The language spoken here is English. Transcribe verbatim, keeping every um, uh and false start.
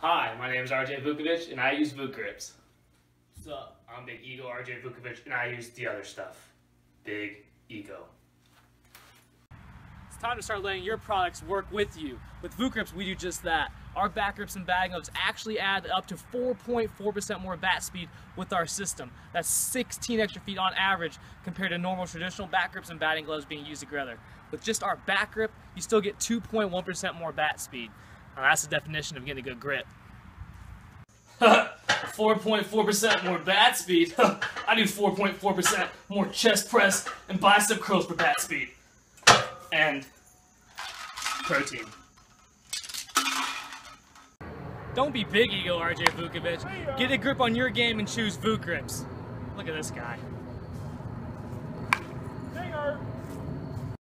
Hi, my name is R J Vukovich, and I use VukGripz. What's up? I'm Big Ego R J Vukovich, and I use the other stuff. Big Ego. It's time to start letting your products work with you. With VukGripz, we do just that. Our bat grips and bag hooks actually add up to four point four percent more bat speed with our system. That's sixteen extra feet on average compared to normal traditional bat grips and batting gloves being used together. With just our bat grip, you still get two point one percent more bat speed. Now that's the definition of getting a good grip. four point four percent more bat speed. I do four point four percent more chest press and bicep curls per bat speed. And protein. Don't be Big Ego R J Vukovich. Get a grip on your game and choose VukGripz. Look at this guy.